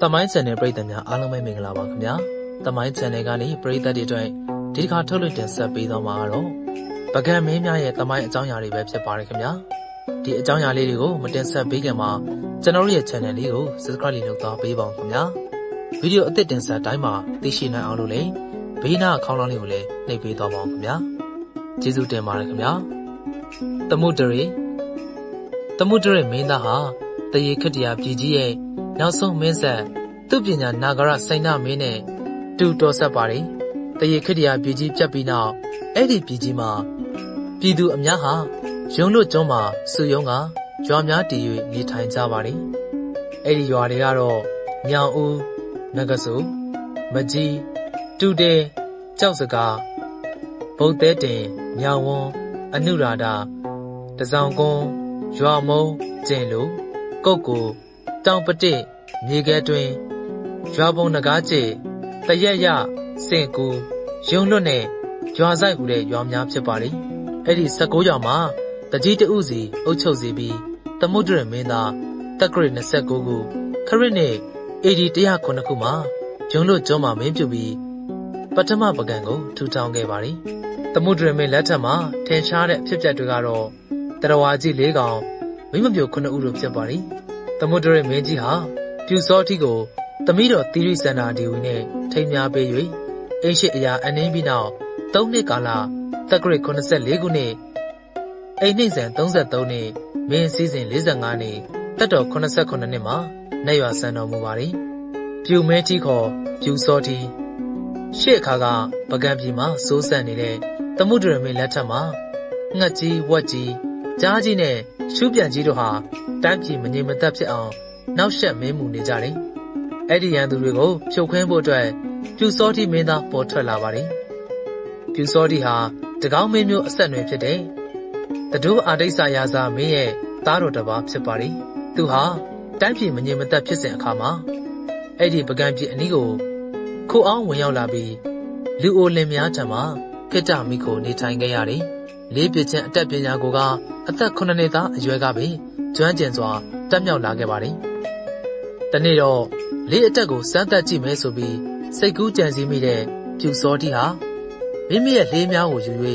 तमाई चैनल परिधि में आलम में मिला बाग में तमाई चैनल का नहीं परिधि डिजाइ ठीक हाथों ले टेस्ट पीड़ों मारो बगैर में ये तमाई जाऊं यारी वेब से पार के में टी जाऊं यारी लिखो मटेस्ट पीड़े मां चैनल ये चैनल लिखो सब्सक्राइब लिखो तो पीड़ों के में वीडियो अति टेस्ट टाइम मां तीसरा आलू ले बीना खाना लिखो ले नहीं पीड़ों बाग में चीजों टे मार के में तमुदरे में ना हाँ तो ये खटिया पीजिए नासों में से तू बिना नागरा सैना में ने तू तो सब पारी तो ये खटिया पीजी चपीना ऐडी पीजी माँ पीड़ू अम्या हाँ जोनो जोमा सुयोंगा जो अम्या टीवी ये ठाई जा पारी ऐडी यारे यारो न्याऊ नगसू मजी तू डे चाउसका बोते डे न्यावों अनुराधा तजाऊंगों ज्वामो जेलू कोको टांग पटे निगे ट्वें ज्वाबों नगाचे तैया या सेंकु योंलो ने ज्वाजाई हुए ज्वाम्याप से पारी ऐडी सकोया माँ तजीते उजी उच्चोजी भी तमुद्रे में ना तकरे न सकोगु खरे ने ऐडी त्याह कोनकु माँ योंलो जोमा में जुबी पटमा बगैंगो टूटाऊंगे पारी तमुद्रे में लटा माँ टेंशारे फिफ्टेटुगारो तरवाजी लेगाओ विमब्यो कुन उरुप से पारी तमुद्रे में जी हाँ प्यूसोटी को तमीरो तीरी सेना दीवने ठे म्याबे युई ऐसे या अनेबी नाओ तो ने काला तकरे कुन से लेगुने ऐने जन तो जन तो ने में सीजन ले जंगाने तटो कुन से कुन ने माँ नया सेना मुवारी प्यू में जी को प्यूसोटी शेखागा बगाबी माँ सोसे निले तमुद्रे में लटा माँ नची वची जाजी ने शुभिया जीरो हाँ टाइम की मन्ये मतलब से आं नवशत में मुने जा रहे ऐडी यान दूर को चौखें बोटे प्यूसोटी में ना पोटर लावारे प्यूसोटी हाँ जगाओ में म्यो असन में फिटे तड़ो आधे सायाजा में ये तारो डबाप से पारी तू हाँ टाइम की मन्ये मतलब फिर से अखामा ऐडी बगाम जी अनिगो को आं वयां लाबी लू ओले में आचमा किचा मिको निचाएंगे यारे ले पिचे अटैक पिन्या कोगा अतः खुनने ता ज्वेगा भी ज्वेंजें ज्वा तम्याउ लागे बारी तनेरो ले अटैक को संताची में सुबी सेकु जेंजी मिले प्यूसोटी हा मिमिया ले म्याउ को जुए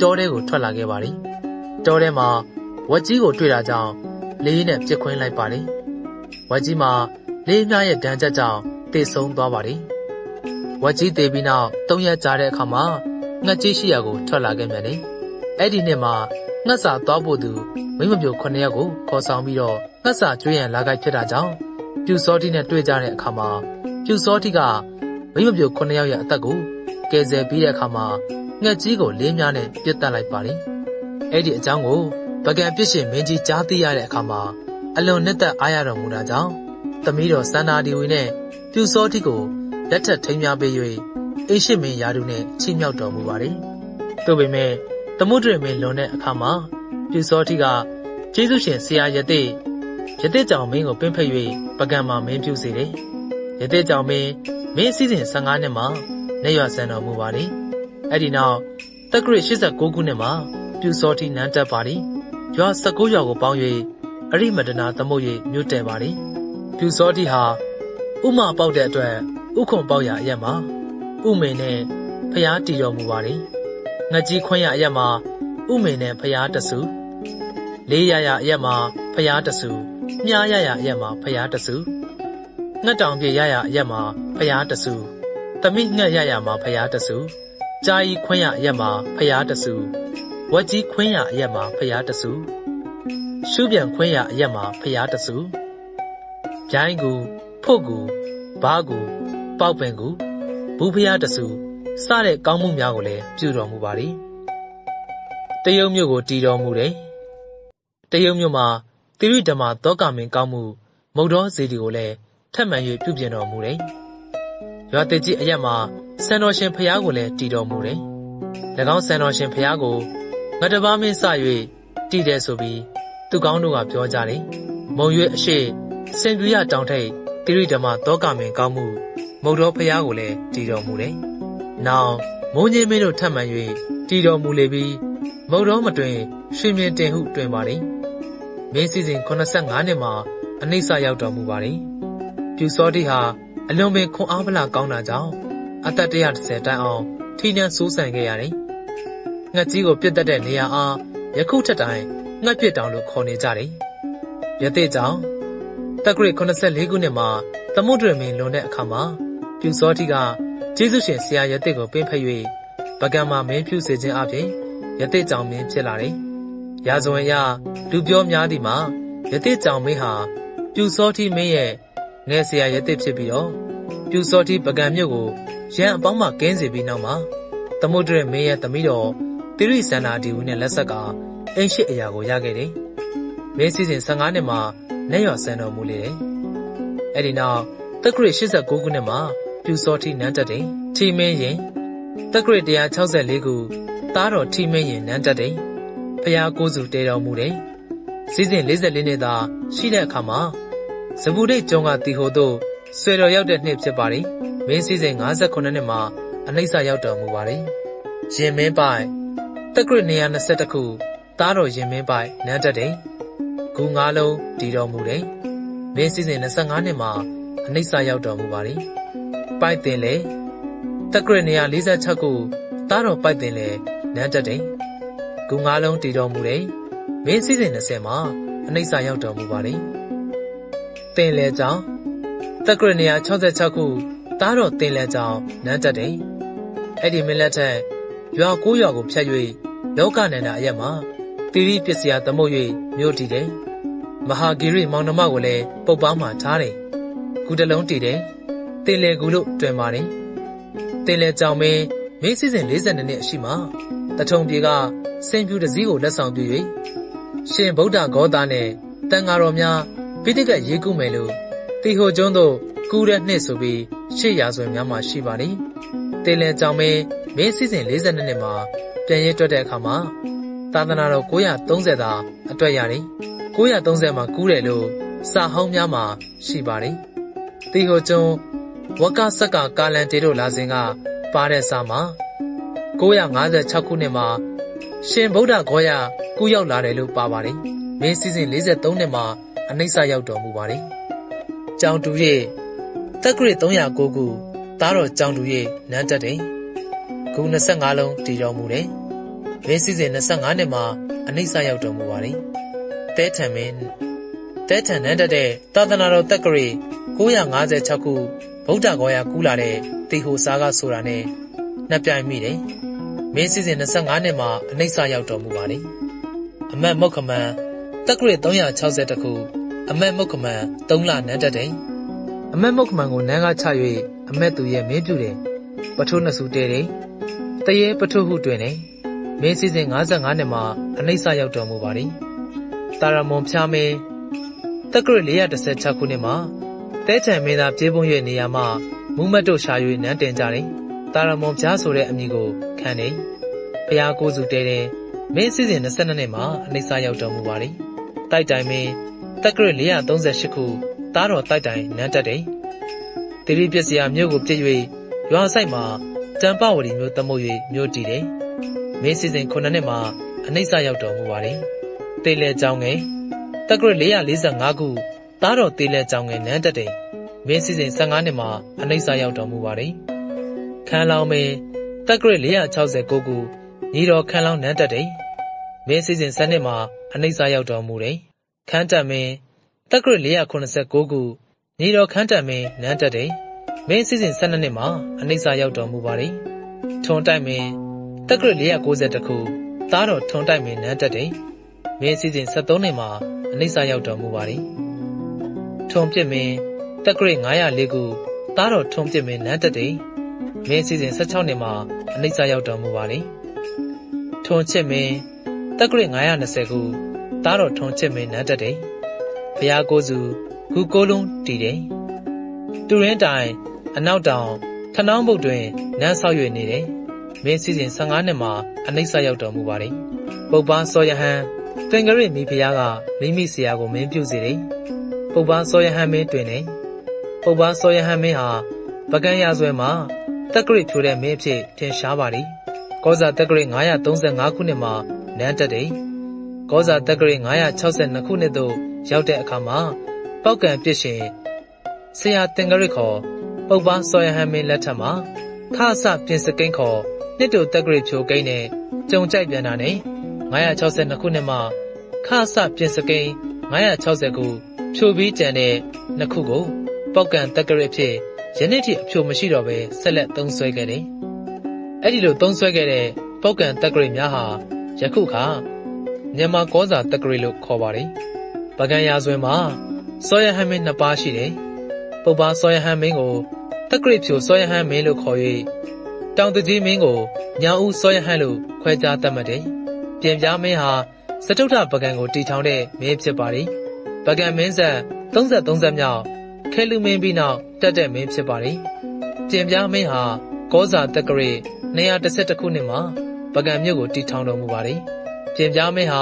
टोरे को ठट लागे बारी टोरे माँ वजी को टुरा जाओ ले ने चिकून लाई बारी वजी माँ ले म्याये ढंचा जाओ ते सोंग दो बारी वजी देविना तो ये चारे खामा नचीशिया को ठट लागे मैंने ऐडी ने माँ नशा तो बोधू वहीं में जो खुन्या को कौसां बीरो नशा चुएं लगाई फिरा जाऊं प्यूसोटी ने टुए जाने खामा प्यूसोटी का वहीं में जो खुन्या या तगु कैसे बीरे खामा नची को ले जाने पिता लाई पारी ऐडी अचांगो बगैर पिछे में जी चाहती यारे खामा अल्लाह ने तक आया रमूना जाऊं तमीरो सनाडी हुई ने प्यूसोटी को लट्ठा ठेमिया बे तमुद्रे में लोने अखामा प्यूसोटी का चीजुशियन सिया यदे यदे जाओ में ओपन फैले पगमा में प्यूसी रे यदे जाओ में सीजन संगाने माँ नया सेना मुवारी ऐडी नाव तकरे शिष्य कोगुने माँ प्यूसोटी नंटा पारी जो सकोया को पावे अरी मदना तमोये म्यूटे बारी प्यूसोटी हाँ उमा पाव दे तो है उखों पावया ये माँ उमे ने फयाती जो मुवारी नजी खोया या माँ उमे ने फयाटसू ले या माँ फयाटसू न्या या माँ फयाटसू नटांगे या माँ फयाटसू तमिंग या माँ फयाटसू चाई खोया या माँ फयाटसू वजी खोया या माँ फयाटसू शुभियं खोया या माँ फयाटसू जाइगु फोगु बागु पावपेंगु बुफयाटसू सारे कामों में आगोले चूरों मुबारी तयोम्यो को टीरों मुरे तयोम्यो माँ तेरी डमा तो कामें कामों मोड़ों से डिगोले ठमेंगे चुप्पनों मुरे यातेजी अया माँ सैनोशें प्यागोले टीरों मुरे लगाऊं सैनोशें प्यागो गड़बा में साये टीरे सोबी तू गाऊं आप जो जाने मोये शे सेंगुया टांटे तेरी डमा तो कामें कामों मोड़ों प्यागोले टीरों मुरे नाउ मोने मेरो ठम्मा ये टीरो मुले भी मोरो मटवे श्रीमें टेहु ट्वे मारे मेसीज़ इन कोनसंग आने माँ अनेसा याउ डॉ मुबारी ဖြူစောတိဟာအလွန်ပင်ခွန်အားမလကောင်းတာကြောင့်အသက်130တန်းအောင်ထိနှံဆိုးဆန်ခဲ့ရတယ်။ငှက်ကြီးကိုပြစ်တတ်တဲ့နေရာအားယခုထက်တိုင်ငှက်ပြစ်တောင်လို့ခေါ်နေကြတယ်။ယသိကြောင့်တက္ကရာ84ခုနှစ်မှာသမုဒ္ဒရမင်းလွန်တဲ့အခါမှာဖြူစောတိကကျေးဇူးရှင်ဆရာယသိကိုပင့်ဖက်၍ပကံမှာမင်းဖြူစေခြင်းအပြင်ယသိကြောင့်မင်းဖြစ်လာတယ်။ရာဇဝင်အရလူပြောများသည်မှာယသိကြောင့်မင်းဟာဖြူစောတိမင်းရဲ့ငယ်ဆရာယသိဖြစ်ပြီးတော့ဖြူစောတိပကံမြို့ကိုရန်အပေါင်းမှကင်းစေပြီးနောက်မှာသမုဒ္ဒရမင်းရဲ့သမီးတော်သီရိစန္ဒာဒီဝနဲ့လက်ဆက်ကအိမ်ရှိအရာကိုရခဲ့တယ်။မင်းစီစဉ်15နှစ်မှာလက်ရော်ဆန်တော်မူလေတယ်။အဲဒီနောက်တက္ကရာ89ခုနှစ်မှာဖြူစောတိနန်းတက်တယ်။ထီမင်းရင်တက္ကရာ164ခုသားတော်ထီမင်းရင်နန်းတက်တယ်။ဖျားကိုစုတည်တော်မူတယ်။စီစဉ်44နှစ်သာရှိတဲ့အခါမှာဇဗုဒိတ်ကျောင်းကတီဟိုတို့ဆွေတော်ရောက်တဲ့နှစ်ဖြစ်ပါတယ်။မင်းစီစဉ်59နှစ်မှာအနှိမ့်စာရောက်တော်မူပါတယ်။ရင်မင်းပိုင်တက္ကရာ221ခုသားတော်ရင်မင်းပိုင်နန်းတက်တယ်။ဂူ9လုံးတည်တော်မူတယ်။မင်းစီစဉ်25နှစ်မှာအနှိမ့်စာရောက်တော်မူပါတယ်။ပိုက်တင်လေတက္ကရာ246ခုသားတော်ပိုက်တင်လေနန်းတက်တယ်။ဂူ9လုံးတည်တော်မူတယ်။မင်းစီစဉ်20မှာအနှိမ့်စာရောက်တော်မူပါတယ်။တင်လဲကြောင်တက္ကရာ66ခုသားတော်တင်လဲကြောင်နန်းတက်တယ်။အဲ့ဒီမင်းလက်ထက်ရွာ9ရွာကိုဖြတ်၍လောကနန္ဒာအရက်မှာတိရိပစ္စယသမုတ်၍မြို့တည်တယ်။မဟာဂိရိမောင်နှမကိုလည်းပုတ်ပေါင်းမှထားတယ်။ဂူတလုံးတည်တယ်။တင်လဲဂူလို့တွင်ပါတယ်။တင်လဲကြောင်မင်းစီစဉ်42နှစ်အရှိမှာတထုံပြေကစင်ပြူတစည်းကိုလက်ဆောင်ပြု၍ရှင်ဗုဒ္ဓဂေါတာနဲ့တန်ဃာတော်များပိဋကရေကူးမယ်လို့တီဟိုကျွန်းတို့ကူးတဲ့နှစ်ဆိုပြီး800များမှာရှိပါတယ်။တေလံကြောင့်မင်းစီစဉ်42နှစ်မှာပြန်ရဲတွက်တဲ့အခါမှာသာသနာတော်930သာအတွက်ရတယ်။930မှာကူးတယ်လို့စာဟောင်းများမှာရှိပါတယ်။တီဟိုကျွန်းဝကဆက်ကကာလန်တေတို့လာစဉ်ကပါတဲ့စာမှာ956ခုနှစ်မှာရှင်ဗုဒ္ဓဂေါရကူးရောက်လာတယ်လို့ပါပါတယ်။မင်းစီစဉ်43နှစ်မှာအနှိမ့်စာရောက်တော်မူပါတယ်။ကြောင်တူရဲ့တက္ကရာ309ခုသားတော်ကြောင်တူရဲ့နန်းတက်တယ်။ဂူ25လုံးတည်တော်မူတယ်။မင်းစီစဉ်25နှစ်မှာအနှိမ့်စာရောက်တော်မူပါတယ်။တဲထံနန်းတက်တဲ့သာသနာတော်တက္ကရာ956ခုဗုဒ္ဓဂေါရကူးလာတဲ့တေဟိုစာကဆိုတာနဲ့နှစ်ပြိုင်မိတယ်။မင်းစီစဉ်25နှစ်မှာအနှိမ့်စာရောက်တော်မူပါတယ်။အမတ်မုတ်ခမန်တက္ကရာ360ခုအမတ်မုတ်ခမန်3လနန်းတက်တယ်။အမတ်မုတ်ခမန်ကိုနန်းကားချ၍အမတ်သူရဲ့မင်းပြုတယ်။ပထုနှစ်စုတဲတယ်။တရေပထုဟုတွင်တယ်။မင်းစီစဉ်55နှစ်မှာအနှိမ့်စာရောက်တော်မူပါသည်။တာရမွန်ဖျားမင်းတက္ကရာ416ခုနှစ်မှာတဲချံမင်းသားပြေးပွင့်၍နေရာမှာမူးမတ်တို့ရှာ၍နန်းတင်ကြတယ်။တာရမွန်ဖျားဆိုတဲ့အမည်ကိုခံတယ်။ဖျားကိုစုတဲတယ်။မင်းစီစဉ်22နှစ်မှာအနှိမ့်စာရောက်တော်မူပါသည်။တိုက်တိုင်တက္ကရာ438ခုသားတော်တိုက်တိုင်နန်းတက်တယ်။သီရိပစ္စယမြို့ကိုပြစ်၍ရွာဆိုင်မှာတံပဝရီမြို့သမုတ်၍မြို့တည်တယ်။မင်းစီစဉ်9နှစ်မှာအနှိမ့်စာရောက်တော်မူပါတယ်။တေလဲကျောင်းငယ်တက္ကရာ445ခုသားတော်တေလဲကျောင်းငယ်နန်းတက်တယ်။မင်းစီစဉ်15နှစ်မှာအနှိမ့်စာရောက်တော်မူပါတယ်။ခန်းလောင်းတက္ကရာ469ခုညီတော်ခန်းလောင်းနန်းတက်တယ်။မင်းစီစဉ်10နှစ်မှာအနှိမ့်စာရောက်တော်မူတယ်။ခန်းတက်တက္ကရာ489ခုညီတော်ခန်းတက်နန်းတက်တယ်။မင်းစီစဉ်12နှစ်မှာအနှိမ့်စာရောက်တော်မူပါတယ်။ထွန်တိုက်တက္ကရာ490ခုသားတော်ထွန်တိုက်နန်းတက်တယ်။မင်းစီစဉ်13နှစ်မှာအနှိမ့်စာရောက်တော်မူပါတယ်။ထွန်ပြစ်တက္ကရာ504ခုသားတော်ထွန်ပြစ်နန်းတက်တယ်။မင်းစီစဉ်16နှစ်မှာအနှိမ့်စာရောက်တော်မူပါတယ်။ထွန်ချစ်တက္ကရာ920ခုသားတော်ထွန်ချစ်နန်းတက်တယ်။ဘုရားကိုစုဂူ9လုံးတည်တယ်။တူရင်းတိုင်အနောက်တောင်ထနောင်းဘုတ်တွင်နန်းဆောက်၍နေတယ်။မင်းစီစဉ်15နှစ်မှာအနှိမ့်စာရောက်တော်မူပါတယ်။ပုပ္ပန်းစောရဟန်သင်္ကရိမိဘုရားကမိမိဆရာကိုမင်းပြုစေတယ်။ပုပ္ပန်းစောရဟန်မင်းတွင်တယ်။ပုပ္ပန်းစောရဟန်မင်းဟာပကံရဆွဲမှာတက္ကရာဖြိုတဲ့မင်းအဖြစ်ထင်ရှားပါသည်။ကောဇာတက္ကရာ935ခုနှစ်မှာနန်းတက်တယ်။ကောဇာတက္ကရာ962ခုနှစ်သို့ရောက်တဲ့အခါမှာပောက်ကံပြစ်ရှင် ဆရာတင်ဂရစ်ခေါ်ပုပ္ပစောရဟန်းမင်းလက်ထက်မှာခါစပြင်စကိန်းခေါ်နှစ်တူတက်ဂရစ်ချိုကိန်းနဲ့ကြုံကြိုက်ပြန်တာနဲ့962ခုနှစ်မှာခါစပြင်စကိန်း960ခုဖြိုပြီးကြံတဲ့နှစ်ခုကိုပောက်ကန်တက်ဂရစ်ဖြစ်ယနေ့ထိအဖြိုမရှိတော့ပဲဆက်လက်သုံးဆွဲခဲ့တယ်။အဲဒီလိုသုံးဆွဲခဲ့တဲ့ပောက်ကန်တက်ဂရစ်များဟာယခုခါမြန်မာကောစာတက်ဂရစ်လို့ခေါ်ပါတယ်။ပကံရာဇဝင်မှာစောရဟန်းမင်း2ပါးရှိတယ်။ပုပ္ပစောရဟန်းမင်းကိုတက်ဂရစ်ဖြိုစောရဟန်းမင်းလို့ခေါ်၍တောင်တကြီးမင်းကိုညာဦးစောရဟန်းလို့ခွဲခြားသတ်မှတ်တယ်။ပြင်ပြားမင်းဟာစတုထပကံကိုတည်ထောင်တဲ့မင်းဖြစ်ပါတယ်။ပကံမင်းဆက်33ဆက်မြောက်ခဲလူမင်းပြီးနောက်တက်တဲ့မင်းဖြစ်ပါတယ်။ပြင်ပြားမင်းဟာကောစာတက်ဂရစ်211ခုနှစ်မှာပကံမြို့ကိုတည်ထောင်တော်မူပါတယ်။ပြင်ပြားမင်းဟာ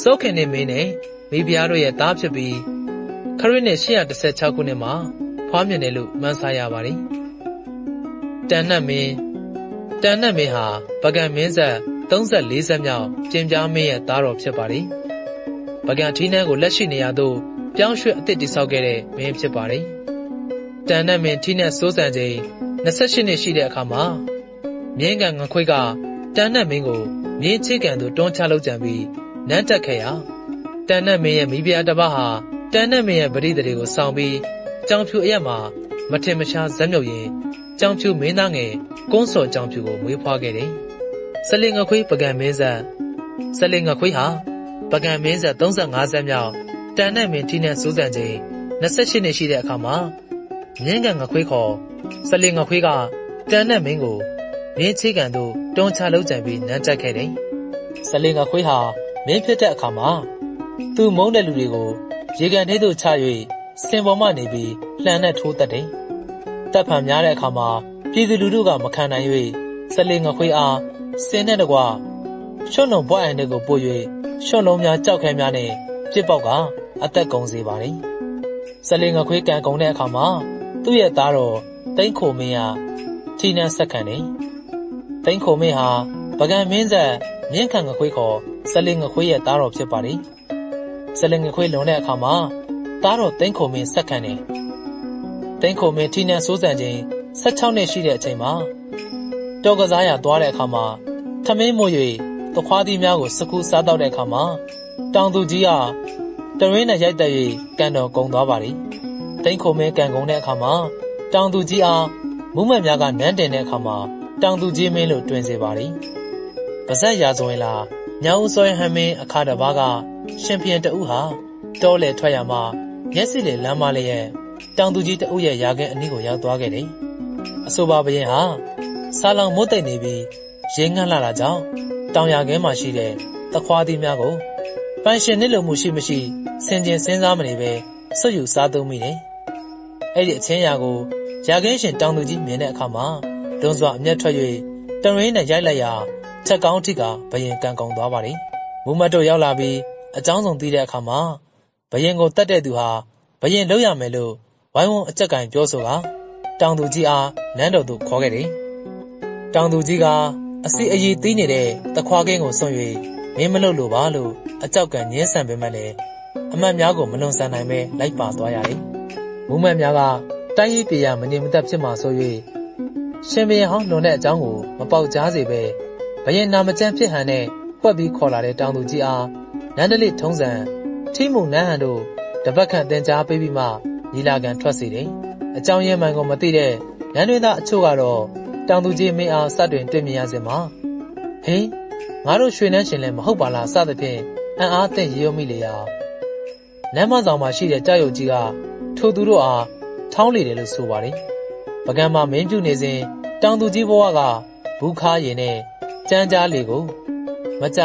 စောခင်နေမင်းနဲ့မိဖုရားတို့ရဲ့သားဖြစ်ပြီးခရစ်နှစ်816ခုနှစ်မှာဖွားမြင်တယ်လို့မှန်းဆရပါတယ်။တန်နတ်မင်းဟာပကံမင်းဆက်34ဆက်မြောက်ပြင်ပြားမင်းရဲ့သားတော်ဖြစ်ပါတယ်။ပကံထီးနှန်းကိုလက်ရှိနေရာသို့ပြောင်းရွှေ့အသစ်တည်ဆောက်ခဲ့တဲ့မင်းဖြစ်ပါတယ်။တန်နတ်မင်းထီးနှန်းစိုးစံချိန်28နှစ်ရှိတဲ့အခါမှာမြင်းကန်ငခွေကတန်နတ်မင်းကိုမြင်းချိကန်သို့တွန်းချလုပ်ကြံပြီးနန်းတက်ခဲ့ရာတန်နတ်မင်းရဲ့မိဖုရားတစ်ပါးဟာတန်နတ်မင်းရဲ့ပရိသေတွေကိုဆောင်ပြီးကြောင်ဖြူအရက်မှာမထင်မရှားဇက်မြုပ်ရင်းကြောင်ဖြူမင်းသားငယ်ကုန်းစော်ကြောင်ဖြူကိုမွေးဖွားခဲ့တယ်။ဆလင်ငခွေပကံမင်းဆက်ဆလင်ငခွေဟာပကံမင်းဆက်35ဆက်မြောက်တန်နတ်မင်းထီးနှန်းစိုးစံချိန်28နှစ်ရှိတဲ့အခါမှာမြင်းကန်ငခွေခေါ်ဆလင်ငခွေကတန်နတ်မင်းကိုမင်းချိကန်သို့တွန်းချလုပ်ကြံပြီးနန်းတက်ခဲ့တယ်။ဆလင်ငခွေဟာမင်းဖြစ်တဲ့အခါမှာသူမုန်းတဲ့လူတွေကိုရေကန်ထဲသို့ချ၍စင်ပေါ်မှနေပြီးလှန်နဲ့ထိုးတတ်တယ်။တပ်ဖန်များတဲ့အခါမှာပြည်သူလူထုကမခံနိုင်၍ဆလင်ငခွေအားစင်နဲ့တကွရွှွန်လုံးပွားအိုင်တွေကိုပို့၍ရွှွန်လုံးများကြောက်ခဲများနဲ့ပြစ်ပေါက်ကအသက်ကုန်စေပါတယ်။ဆလင်ငခွေကံကုန်တဲ့အခါမှာသူ့ရဲ့သားတော်တိန့်ခိုမင်းဟာထီးနှန်းဆက်ခံတယ်။တိန့်ခိုမင်းဟာပကံမင်းဆက်မြင်းခံငခွေခေါ်ဆလင်ငခွေရဲ့သားတော်ဖြစ်ပါတယ်။ဆလင်ငခွေလွန်တဲ့အခါမှာသားတော်တိန့်ခိုမင်းဆက်ခံတယ်။တိန့်ခိုမင်းထီးနှန်းစိုးစံခြင်း16နှစ်ရှိတဲ့အချိန်မှာတောကစားရသွားတဲ့အခါမှာထမင်းမို့၍သခွားသီးများကိုစကူးစားတော့တဲ့အခါမှာတောင်သူကြီးဟာတရင်းနဲ့ရိုက်တက်၍ကန်တော်ကုန်သွားပါတယ်။တိန့်ခိုမင်းကန်ကုန်တဲ့အခါမှာတောင်သူကြီးအားမူးမက်များကနန်းတင်တဲ့အခါမှာတောင်သူကြီးမင်းလို့တွင်စေပါသည်။ပါဇက်ရာဇဝင်လာညောင်စောရဟန်းမင်းအခါတစ်ပါးကရှင်ပြန်တဦးဟာတောလေထွက်ရမှာမျက်စိလေလမ်းမလေးရဲ့တောင်သူကြီးတဦးရဲ့ရာခင်းအနီးကိုရောက်သွားခဲ့တယ်။အဆိုပါဘရင်ဟာစာလောင်မွတ်တိတ်နေပြီးရေငတ်လာတာကြောင့်တောင်ရာခင်းမှာရှိတဲ့သခွားသီးများကိုပန်းရှင်နစ်လိုမှုရှိမရှိစင်ကြင်စဉ်းစားမနေပဲဆွတ်ယူစားသုံးမိတယ်။အဲ့ဒီအချင်းရာကိုရာခင်းရှင်တောင်သူကြီးမြင်တဲ့အခါမှာဒုံစွာအမျက်ထွက်၍တရင်းနဲ့ရိုက်လိုက်ရာချက်ကောင်းထိကဘရင်ကန်ကုန်သွားပါလေ။မူမတ်တို့ရောက်လာပြီးအကြောင်းစုံသိတဲ့အခါမှာဘရင်ကိုတတ်တဲ့သူဟာဘရင်လုပ်ရမယ်လို့ဝိုင်းဝန်းအကြက်ကင်ပြောဆိုကတောင်သူကြီးအားနန်းတော်သို့ခေါ်ခဲ့တယ်။တောင်သူကြီးကအစီအည်သီးနေတဲ့သခွားကင်းကိုဆွံ့၍မင်းမလုပ်လို့ပါလို့အကြောက်ကင်ညှင်းဆန်ပေမဲ့လည်းအမတ်များကိုမလွန်ဆန်နိုင်ပဲလိုက်ပါသွားရတယ်။မူမတ်များကတိုင်းရေးပြည်ရမနေမသက်ဖြစ်မှာဆို၍ရှင်ဘရင်ဟောင်းလွန်တဲ့အကြောင်းကိုမပေါက်ကြားစေပဲဘရင်နာမကျန်းဖြစ်ဟန်နဲ့ဖွက်ပြီးခေါ်လာတဲ့တောင်သူကြီးအားနန္ဒလိထုံးစံထိမှုနန်းဟန်တို့တပတ်ခန့်တင်ကြားပေးပြီးမှညီလာခံထွက်စေတယ်။အကြောင်းရင်းမှန်ကိုမသိတဲ့နန်းတွင်သားအချို့ကတော့တောင်သူကြီးမင်းအားစတင်တွေ့မြင်ရစဉ်မှာဟင်ငါတို့ရွှေနှန်းရှင်လည်းမဟုတ်ပါလားစသဖြင့်အံ့အားသင့်ရည်ရုံးမိလေရာလမ်းမဆောင်မှာရှိတဲ့ကြောက်ရွံ့ကြီးကထိုသူတို့အားထောင်းလေတယ်လို့ဆိုပါတယ်။ပကံမှာမင်းပြုနေစဉ်တောင်သူကြီးဘဝကဘူးခါရင်နဲ့ကြမ်းကြားလေကိုမကြ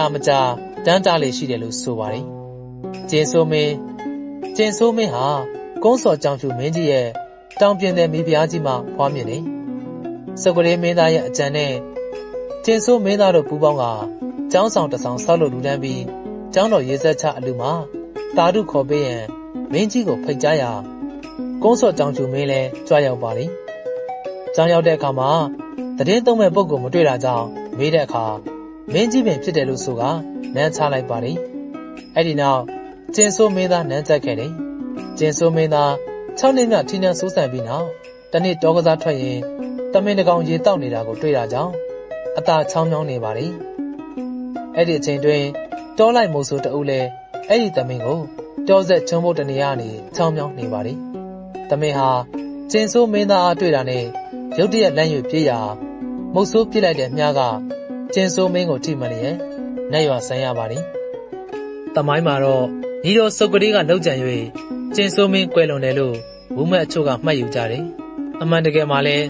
တန်းတားလေရှိတယ်လို့ဆိုပါတယ်။ကျင်းဆိုးမင်းဟာကုန်းစော်ကြောင်ဖြူမင်းကြီးရဲ့တောင်ပြင်တဲ့မိဖုရားကြီးမှဖွားမြင်တယ်။စကလေးမင်းသားရဲ့အကြံနဲ့ကျင်းဆိုးမင်းသားတို့ပူးပေါင်းကကျောင်းဆောင်တစ်ဆောင်ဆောက်လုပ်လူတန်းပြီးကျောင်းတော်ရေဆက်ချအလူမှာတာဓုခေါ်ပေးရန်မင်းကြီးကိုဖိတ်ကြားရာကုန်းစော်ကြောင်ဖြူမင်းလည်းကြွားရောက်ပါတယ်။ကြောင်ရောက်တဲ့အခါမှာသတင်းသုံးမဲ့ပုံကိုမတွေ့တာကြောင့်မေးတဲ့အခါမင်းကြီးပင်ဖြစ်တယ်လို့ဆိုကနန်းချလိုက်ပါတယ်။အဲ့ဒီနောက်ကျင်းဆိုးမင်းသားနန်းတက်ခဲ့တယ်။ကျင်းဆိုးမင်းသား 6နှစ်မြောက်ထီနန်ဆိုးဆန်ပြီးနောက်တနေ့တောကစားထွက်ရင်တမင်တကောင်ရေတောက်နေတာကိုတွေ့တာကြောင့်အသာချောင်းချောင်းနေပါလေ။အဲ့ဒီအချိန်တွင်တောလိုက်မိုးဆိုးတအုပ်လည်းအဲ့ဒီတမင်ကိုတောဆက်ချုံဖို့တနေရနေချောင်းချောင်းနေပါလေ။တမင်ဟာကျင်းဆိုးမင်းသားတွေ့တာနဲ့ရုတ်တရက်လမ်းရွေပြေးရာမုတ်ဆိုးပြစ်လိုက်တဲ့မြားကကျင်းဆိုးမင်းကိုထိမှန်လျက်နှက်ရွာဆန်းရပါလေ။တမိုင်းမှာတော့ညီတော်စုပ်ကလေးကလှုပ်ကြံ၍ကျင်းဆိုးမင်းကွယ်လွန်တယ်လို့ဝူမက်အချို့ကမှတ်ယူကြတယ်။အမှန်တကယ်မှာလည်း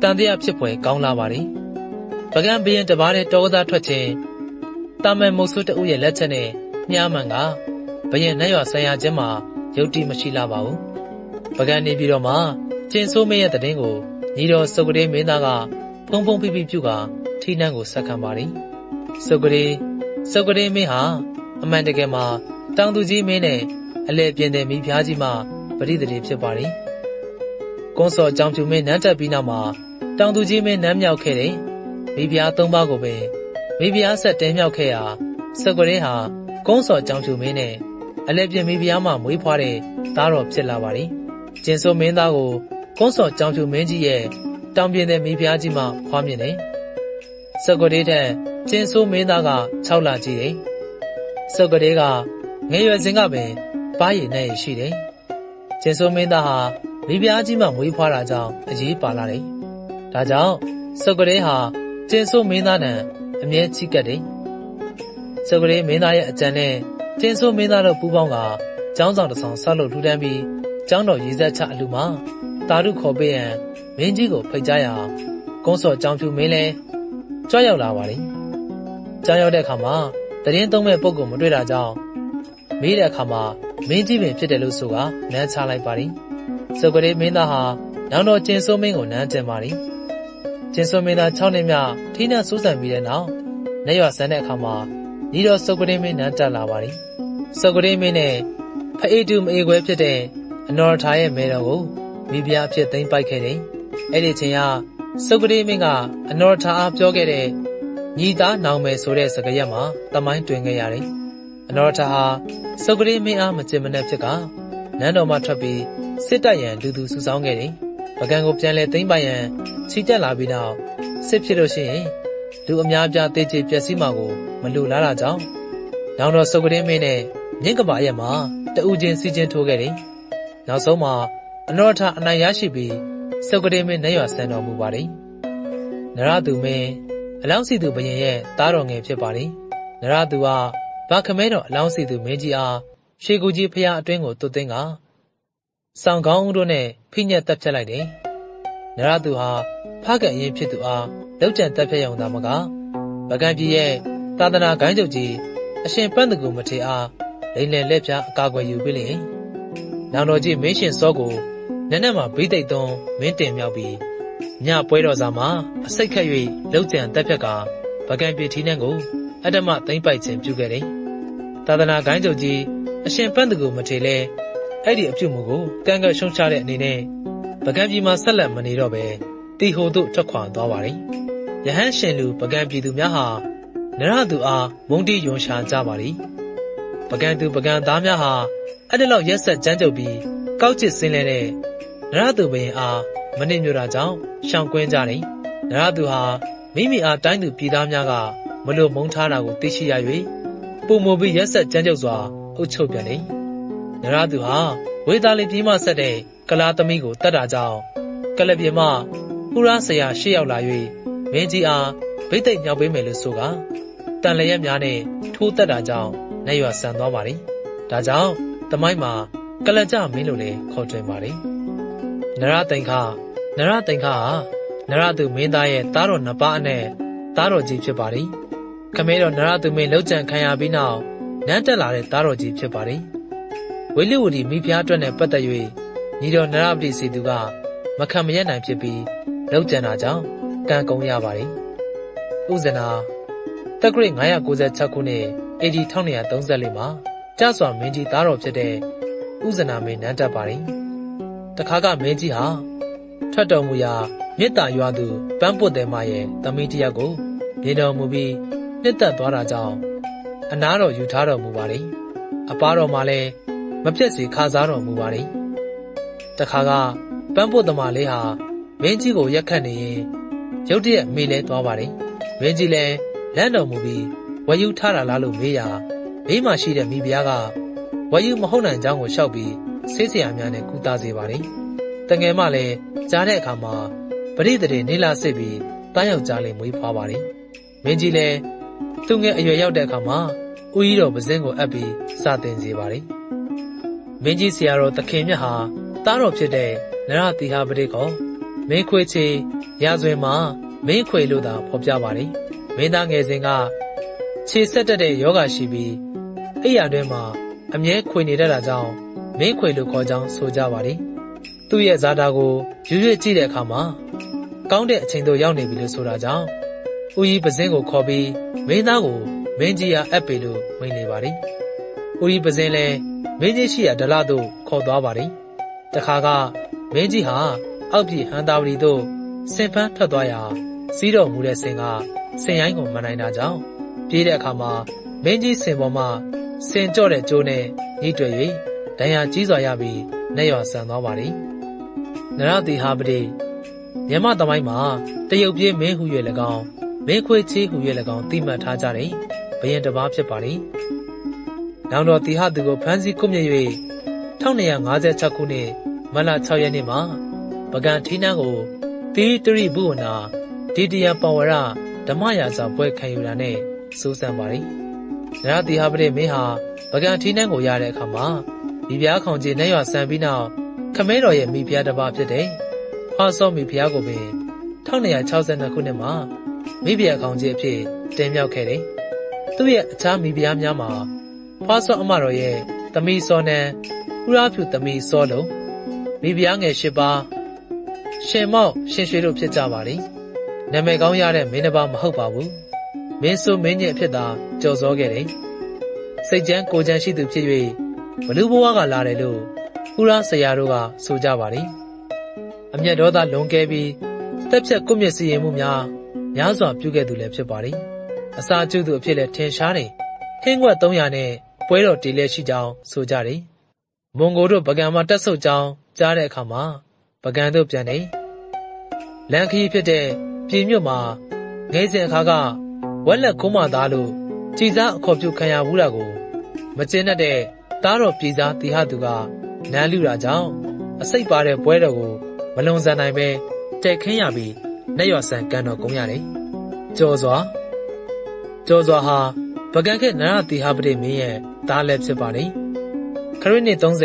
တန်တရားဖြစ်ဖွယ်ကောင်းလာပါလေ။ပကံဘရင်တပါးတဲ့တောကစားထွက်ခြင်းတာမန်မုတ်ဆိုးတအုပ်ရဲ့လက်ချက်နဲ့မြားမှန်ကဘရင်နှက်ရွာဆန်းရခြင်းမှာယုတ်တိမရှိလာပါဘူး။ပကံနေပြီးတော့မှကျင်းဆိုးမင်းရဲ့သတင်းကိုညီတော်စုပ်ကလေးမင်းသားကဖုံဖုံဖိဖိပြုကထီနန်းကိုဆက်ခံပါလေ။စုပ်ကလေးမင်းဟာအမှန်တကယ်မှာတောင်သူကြီးမင်းနဲ့အလဲပြင်းတဲ့မိဖုရားကြီးမှပရိသေဖြစ်ပါလေ။ကွန်စော်ကြောင်ဖြူမင်းနန်းတက်ပြီးနောက်မှာတောင်သူကြီးမင်းနန်းမြောက်ခဲ့တဲ့မိဖုရား၃ပါးကိုပဲမိဖုရားဆက်တဲမြောက်ခဲ့ရာစုပ်ကလေးဟာကွန်စော်ကြောင်ဖြူမင်းနဲ့အလဲပြင်းမိဖုရားမှမွေးဖွားတဲ့သားတော်ဖြစ်လာပါလေ။ကျင်းဆိုးမင်းသားကိုကွန်စော်ကြောင်ဖြူမင်းကြီးရဲ့တောင်ပြင်းတဲ့မိဖုရားကြီးမှဖွားမြင်တယ်။စုပ်ကလေးထက်ကျင်းဆိုးမင်းသားက6လကြီးတယ်။စုပ်ကလေးကငယ်ရွယ်စဉ်ကပင်ပါးရည်နဲ့ရှိတယ်။ကျင်းဆိုးမင်းသားဟာမိဖုရားကြီးမှမွေးဖွားတာကြောင့်အရေးပါလာတယ်။ဒါကြောင့်စုပ်ကလေးဟာကျင်းဆိုးမင်းသားနဲ့အမြဲချစ်ကပ်တယ်။စုပ်ကလေးမင်းသားရဲ့အကြံနဲ့ကျင်းဆိုးမင်းသားတို့ပူးပေါင်းကကျောင်းဆောင်တစ်ဆောင်ဆောက်လုပ်ထူထမ်းပြီးကျောင်းတော်ရည်စက်ချအလှူမှာတာရုခေါ်ပေးရန်မင်းကြီးကိုဖိတ်ကြားရအောင်ကွန်စော်ကြောင်ဖြူမင်းလည်းကြွရောက်လာပါလေ။ကြောင်ရောက်တဲ့အခါမှာတရင်သုံးမဲ့ပုံကိုမတွေ့တာကြောင့်မေးတဲ့အခါမှာမင်းကြီးပင်ဖြစ်တယ်လို့ဆိုတာနန်းချလိုက်ပါလေ။စုပ်ကလေးမင်းသားဟာနောင်တော်ကျင်းဆိုးမင်းကိုနန်းတင်ပါလေ။ကျင်းဆိုးမင်းသား6နှစ်မြောက်ထီနန်းဆိုးဆန်ပြီးတဲ့နောက်နှက်ရွာဆန်းတဲ့အခါမှာညီတော်စုပ်ကလေးမင်းနန်းတက်လာပါလေ။စုပ်ကလေးမင်းနဲ့ဖအေးတူမအေးခွဲဖြစ်တဲ့အနော်ထာရဲ့မဲတော်ကိုမိဖုရားဖြစ်သိမ့်ပိုက်ခဲ့တယ်။အဲ့ဒီအချိန်ကစုပ်ကလေးမင်းကအနော်ထာအားပြောခဲ့တဲ့ညီသားနောင်မယ်ဆိုတဲ့စကားရပ်မှာတမိုင်းတွင်ခဲ့ရတယ်။အနော်ထာဟာစုပ်ကလေးမင်းအားမကြင်မနှက်ဖြစ်ကနန်းတော်မှထွက်ပြီးစစ်တပ်ရန်လူသူစုဆောင်းခဲ့တယ်။ပကံကိုပြန်လဲသိမ့်ပိုက်ရန်ချီတက်လာပြီးနောက်စစ်ဖြစ်လို့ရှိရင်လူအများပြားတေးချေပျက်စီးမှာကိုမလိုလားတာကြောင့်နောင်တော်စုပ်ကလေးမင်းနဲ့မြင့်ကပါရက်မှာတူချင်းစီချင်းထိုးခဲ့တယ်။နောက်ဆုံးမှာအနော်ထာအနိုင်ရရှိပြီးစုပ်ကလေးမင်းနှက်ရွာဆန်တော်မူပါတယ်။နရသူမင်းအလောင်းစီသူဘုရင်ရဲ့သားတော်ငယ်ဖြစ်ပါတယ်။နရသူကဗခမဲတော်အလောင်းစီသူမင်းကြီးအားရွှေကူကြီးဖျားအတွင်းကိုသွတ်သွင်းကဆောင်ကောင်းတို့နဲ့ဖိညက်တက်ဖြတ်လိုက်တယ်။နရသူဟာဖကအရင်ဖြစ်သူအားလောက်ကျန်တက်ဖြတ်ရုံသာမကဗကံပြည်ရဲ့သာသနာဂိုင်းချုပ်ကြီးအရှင်ပန့်တကူမထေအားလိမ့်လည်လက်ပြအကာအကွယ်ယူပေးလေ။နောင်တော်ကြီးမင်းရှင်စောကိုနက်နက်မှာဘိသိက်သွန်းမင်းတင်မြောက်ပြီးညပွဲတော်စာမှာအစိတ်ခက်၍လှုပ်ကြံတက်ဖြက်ကဗကံပြည်ထီနန်းကိုအတ္တမသိမ့်ပိုက်ခြင်းပြုခဲ့တယ်။သာသနာဂိုင်းချုပ်ကြီးအရှင်ပန့်တကူမထေလဲအဲ့ဒီအပြုအမူကိုကန့်ကွက်ရှုံချတဲ့အနေနဲ့ဗကံပြည်မှာဆက်လက်မနေတော့ပဲတီဟိုတို့ထွက်ခွာသွားပါတယ်။ယဟန်ရှင်လူဗကံပြည်သူများဟာနရသူအားမုန်တီယွန်ရှာကြပါလိ။ဗကံသူဗကံသားများဟာအဲ့ဒီလောက်ရက်ဆက်ကြမ်းကြုတ်ပြီးကောက်ချစ်ဆင်းလဲတဲ့နရသူဘုရင်အားမနစ်မြို့တာကြောင့်ရှောင်ကွင်းကြတယ်။နရသူဟာမိမိအားတိုင်းသူပြည်သားများကမလို့မုန်းထားတာကိုသိရှိရ၍ပုံမူပြီးရက်ဆက်ကြမ်းကြုတ်စွာအုပ်ချုပ်ပြန်တယ်။နရသူဟာဝေသာလီပြည်မှဆက်တဲ့ကလာသမီးကိုတတ်တာကြောင့်ကလပြင်းမှဟူရာဆရာရှေ့ရောက်လာ၍မင်းကြီးအားဗိသိက်မြောက်ပေးမယ်လို့ဆိုကတန်လျက်များနဲ့ထိုးတက်တာကြောင့်နှက်ရွာဆန်သွားပါလေ။ဒါကြောင့်တမိုင်းမှာကလကြမင်းလို့လည်းခေါ်တွင်ပါလေ။နရတိန်ခါဟာနရသူမင်းသားရဲ့သားတော်နှစ်ပါးနဲ့သားတော်ကြီးဖြစ်ပါလေ။ခမဲတော်နရသူမင်းလှုပ်ကြံခံရပြီးနောက်နန်းတက်လာတဲ့သားတော်ကြီးဖြစ်ပါလေ။ဝိလိဝတီမိဖုရားအတွက်နဲ့ပတ်သက်၍ညီတော်နရပတိစီသူကမခံမရနိုင်ဖြစ်ပြီးလှုပ်ကြံတာကြောင့်ကံကုန်ရပါလေ။ဥဇနာတက္ကရာ996ခုနှစ်AD 1934မှာကျစွာမင်းကြီးသားတော်ဖြစ်တဲ့ဥဇနာမင်းနန်းတက်ပါလေ။တခါကမင်းကြီးဟာထွက်တော်မူရာမြစ်တာရွာသူပန်းပွတ်တယ်မရဲ့သမီးတယောက်ကိုနေတော်မူပြီးနှစ်သက်သွားတာကြောင့်အနာတော်ယူထားတော်မူပါလေ။အပါတော်မှာလည်းမပြတ်စေခါစားတော်မူပါလေ တခါကပန်းပို့သမားလေးဟာမင်းကြီးကိုရက်ခတ်နေရင်ရုတ်တရက်မေးလဲသွားပါတယ်။မင်းကြီးလည်းလမ်းတော်မူပြီးဝယ်ယူထားတာလားလို့မေးရာမိမှရှိတဲ့မိဖုရားကဝယ်ယူမဟုတ်နိုင်ကြောင်းကိုလျှောက်ပြီးဆေးဆရာများနဲ့ကူတာစေပါတယ်။တငယ်မလည်းကြားတဲ့အခါမှာပရိသေတွေနေလာစစ်ပြီးတန်းယောက်ကြားလေးမွေးဖွားပါတယ်။မင်းကြီးလည်းသူငယ်အရွယ်ရောက်တဲ့အခါမှာဦးကြီးတော်ပဇင်းကိုအပ်ပြီးစတင်စေပါတယ်။မင်းကြီးဆရာတော်သခင်မြတ်ဟာတားတော်ဖြစ်တဲ့နရသီဟပတိကိုမင်းခွေချေရာဇဝင်မှာမင်းခွေလို့သာဖော်ပြပါတယ်။မင်းသားငယ်စဉ်ကခြေဆက်တက်တဲ့ယောဂရှိပြီးအိယာတွင်မှာအမြဲခွေနေတတ်တာကြောင့်မင်းခွေလို့ခေါ်ကြောင်းဆိုကြပါတယ်။သူ့ရဲ့ဇာတာကိုရွရွကြည့်တဲ့အခါမှာကောင်းတဲ့အချိန်တို့ရောက်နေပြီလို့ဆိုတာကြောင့်ဦးကြီးပဇင်းကိုခေါ်ပြီးမင်းသားကိုမင်းကြီးအားအပ်ပေလို့ဝင်နေပါတယ်။ဦးကြီးပဇင်းလည်းမင်းကြီးရှိရာဒလတို့ခေါ်သွားပါတယ်။တခါကမင်းကြီးဟာအောက်ပြည်ဟန်တာဝတီတို့ဆင်ဖန်းထွက်သွားရာစီးတော်မူတဲ့ဆင်ကဆင်ရိုင်းကိုမနိုင်တာကြောင့်ပြေးတဲ့အခါမှာမင်းကြီးဆင်ပေါ်မှာဆင်ကြော့တဲ့ကျိုးနဲ့ညှိတွေ့၍ဒဏ်ရာကြီးစွာရပြီးနှက်ရွာဆန်သွားပါတယ်။နရသီဟပတိမြန်မာသမိုင်းမှာတရုတ်ပြည်မင်းဟူ၍၎င်းမင်းခွေချေးဟူ၍၎င်းသိမှတ်ထားကြတယ်။ဘယင်တစ်ပါးဖြစ်ပါတယ်။နောင်တော်သီဟသူကိုဖမ်းဆီးကွပ်မျက်၍1256ခုနှစ်မတ်လ6ရက်နေ့မှာပကံထီးနှန်းကိုသီတရိဘုဝနာဒေတယပဝရဓမ္မရာဇပွဲခံယူတာနဲ့စိုးစံပါတယ်။နရသီဟပတိမင်းဟာပကံထီးနှန်းကိုရတဲ့အခါမှာမိဖုရားခေါင်ကြီးနှက်ရွာဆန်ပြီးနောက်ခမဲတော်ရဲ့မိဖုရားတစ်ပါးဖြစ်တဲ့ဟောစောမိဖုရားကိုပင်1262ခုနှစ်မှာမိဖုရားခေါင်ကြီးအဖြစ်တင်မြောက်ခဲ့တယ်။သူ့ရဲ့အခြားမိဖုရားများမှာဟောစောအမတော်ရဲ့သမီးစောနံဥရဖြူသမီးစောလုံမိဖုရားငယ်8ပါးရှင်မောက်ရှင်ရွှေတို့ဖြစ်ကြပါလိမ့်။နာမည်ကောင်းရတဲ့မင်းတစ်ပါးမဟုတ်ပါဘူး။မင်းဆိုမင်းကြီးအဖြစ်သာကြော်စောခဲ့တယ်။စိတ်ချမ်းကိုယ်ချမ်းရှိသူဖြစ်၍ဘလူဘဝကလာတယ်လို့ဟူရာဆရာတို့ကဆိုကြပါလိမ့်။အမျက်ဒေါသလွန်ကဲပြီးတက်ဖြတ်ကွမျက်စီရင်မှုများများစွာပြုခဲ့သူလည်းဖြစ်ပါလိမ့်။အစာကျုပ်သူအဖြစ်လည်းထင်ရှားတယ်။ခင်းကွက်300နဲ့ပွဲတော်တည်လည်းရှိကြောင်းဆိုကြတယ်။မွန်ဂိုတို့ပကံမှာတက်ဆုပ်ကြောင်းကြားတဲ့အခါမှာပကံတို့ပြန်နေလန်ခီဖြစ်တဲ့ပြည်မြို့မှာငယ်စဉ်အခါကဝက်လက်ကုန်းမသားလို့ကြည်စားအခေါ်ပြုခံရဘူးလားကိုမကျင်းတတ်တဲ့တားတော်ပြည်စားသီဟသူကနန်းလူတာကြောင့်အစိတ်ပါတဲ့ပွဲတော်ကိုမလွန်ဆန်နိုင်ပဲတက်ခင်းရပြီးနှက်ရွာဆန်ကန်တော်ကုန်ရတယ်။ကျော်စွာဟာပကံခေတ်နရသီဟပတိမင်းရဲ့တားလည်းဖြစ်ပါလိမ့်။ခရစ်နှစ်30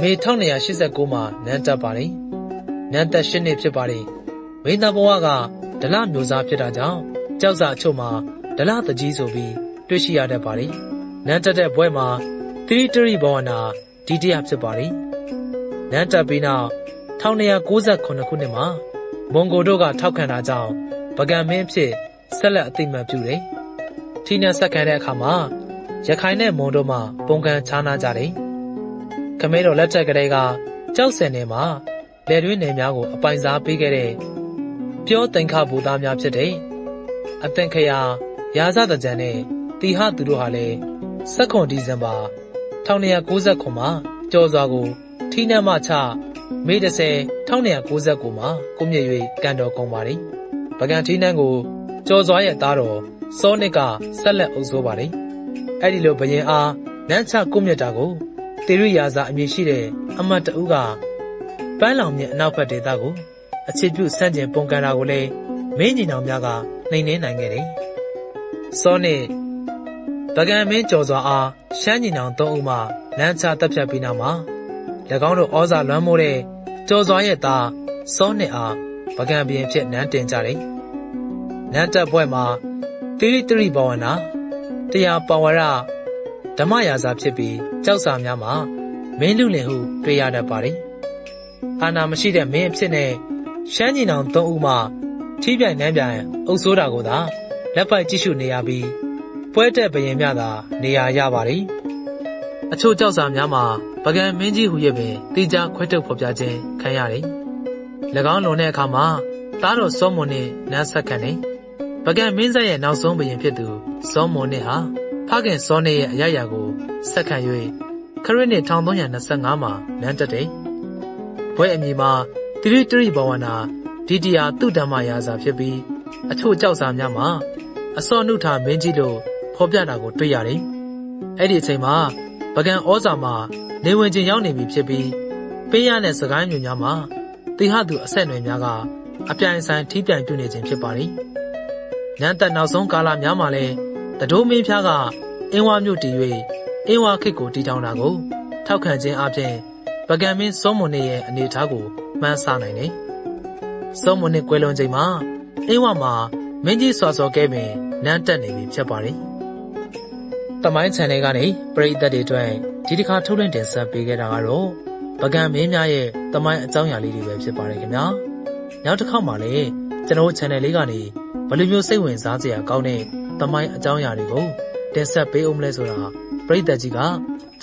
မေ1289မှာနန်းတက်ပါလိမ့်။နန်းသက်8နှစ်ဖြစ်ပါတယ်။မင်းသားဘဝကဒလမျိုးစားဖြစ်တာကြောင့်ကြောက်စာအချို့မှာဒလတကြီးဆိုပြီးတွေ့ရှိရတတ်ပါတယ်။နန်းတက်တဲ့ဘွဲမှာသီတရိဘဝနာဒုတိယဖြစ်ပါတယ်။နန်းတက်ပြီးနောက်1298ခုနှစ်မှာမွန်ဂိုတို့ကထောက်ခံတာကြောင့်ပကံမင်းဖြစ်ဆက်လက်အသိမှတ်ပြုတယ်။ထိနှက်ဆက်ခံတဲ့အခါမှာရခိုင်နဲ့မွန်တို့မှပုံကံခြားနာကြတယ်။ခမဲတော်လက်ထက်ကလေးကကြောက်စင်နေမှာလယ်တွင်းနယ်များကိုအပိုင်စားပေးခဲ့တဲ့ပြောတင်ခဘူသားများဖြစ်တဲ့အသင်ခရာရာဇသကြံနဲ့သီဟသူတို့ဟာလည်း16 ဒီဇင်ဘာ1299မှာကြော်စွာကိုထီးနှံမချမေ10 1299မှာကိုမြင့်၍ကန်တော်ကုန်ပါတယ်။ပကံထီးနှံကိုကြော်စွာရဲ့သားတော်စောနစ်ကဆက်လက်အုပ်စိုးပါတယ်။အဲ့ဒီလိုဘရင်အားနန်းချကိုမြင့်တာကိုသေရိရာဇအမည်ရှိတဲ့အမတ်တဦးကပန်းလောင်မြေအနောက်ဘက်ဒေသကိုအခြေပြုဆန့်ကျင်ပုန်ကန်တာကိုလည်းမင်းညီနောင်များကနှိမ်နှင်းနိုင်ခဲ့တယ်။စောနစ်ပကံမင်းကျော်စွာအားရှမ်းညီနောင်3ဦးမှလမ်းချတပ်ဖြတ်ပြီးနောက်မှာ၎င်းတို့ဩဇာလွှမ်းမိုးတဲ့ကျော်စွာရဲ့သားစောနစ်အားပကံဘရင်ဖြစ်နန်းတင်ကြတယ်။နန်းတပ်ပွဲမှာသီတရိဘဝနာတရားပါဝရဓမ္မရာဇာဖြစ်ပြီးကြောက်စာများမှာမင်းလူလင်ဟုတွေ့ရတတ်ပါတယ်။အာဏာမရှိတဲ့မင်းအဖြစ်နဲ့ရှမ်းညီနောင်3ဦးမှထိပြိုင်နှမ်းပြိုင်အုပ်စိုးတာကိုသာလက်ပိုက်ကြည့်ရှုနေရပြီးပွဲတက်ဘရင်များသာနေရာရပါလိမ့်။အချို့ကြောက်စာများမှာပကံမင်းကြီးဟူ၍ပင်တိကျခွဲထုတ်ဖော်ပြခြင်းခံရတယ်။၎င်းလွန်တဲ့အခါမှာတားတော်စောမွန်နှင့်နန်းဆက်ခံနေပကံမင်းဆက်ရဲ့နောက်ဆုံးဘရင်ဖြစ်သူစောမွန်နှင့်ဟာဖခင်စောနစ်ရဲ့အရရာကိုဆက်ခံ၍ခရစ်နှစ်1325မှာနန်းတက်တယ်။ ဘွဲ့အညီမှာတိရိတရိဘဝနာဒိတိယသုဓမ္မရာဇာဖြစ်ပြီးအချို့ကြောက်စာများမှာအစောနုထာမင်းကြီးလို့ဖော်ပြတာကိုတွေ့ရတယ်။အဲ့ဒီအချိန်မှာပကံဩဇာမှာနေဝင်ခြင်းရောက်နေပြီဖြစ်ပြီးပေးရတဲ့စကိုင်းမျိုးများမှာတိဟသူအဆက်အနွယ်များကအပြိုင်ဆိုင်ထိပြိုင်ပြုနေခြင်းဖြစ်ပါတယ်။ညံတက်နောက်ဆုံးကာလများမှာလည်းတဒိုးမင်းဖျားကအင်းဝါမြို့တည်၍အင်းဝါခေတ်ကိုတည်ထောင်တာကိုထောက်ခံခြင်းအပြင်ပကံမင်းစောမွန်ရဲ့အနေအထားကိုမှန်းဆနိုင်တယ်။စောမွန်ကွယ်လွန်ချိန်မှာအင်းဝါမှာမင်းကြီးစွာစော်ခဲ့ပင်နန်းတက်နေပြီဖြစ်ပါတယ်။တမိုင်း channel ကနေပရိသတ်တွေအတွက်ဒီတစ်ခါထုတ်လွှင့်တင်ဆက်ပေးခဲ့တာကတော့ပကံမင်းများရဲ့တမိုင်းအကြောင်းအရာလေးတွေပဲဖြစ်ပါတယ်ခင်ဗျာ။နောက်တစ်ခါမှလည်းကျွန်တော် channel လေးကနေဘယ်လိုမျိုးစိတ်ဝင်စားစရာကောင်းတဲ့တမိုင်းအကြောင်းအရာတွေကိုတင်ဆက်ပေးအောင်မလဲဆိုတာပရိသတ်ကြီးကက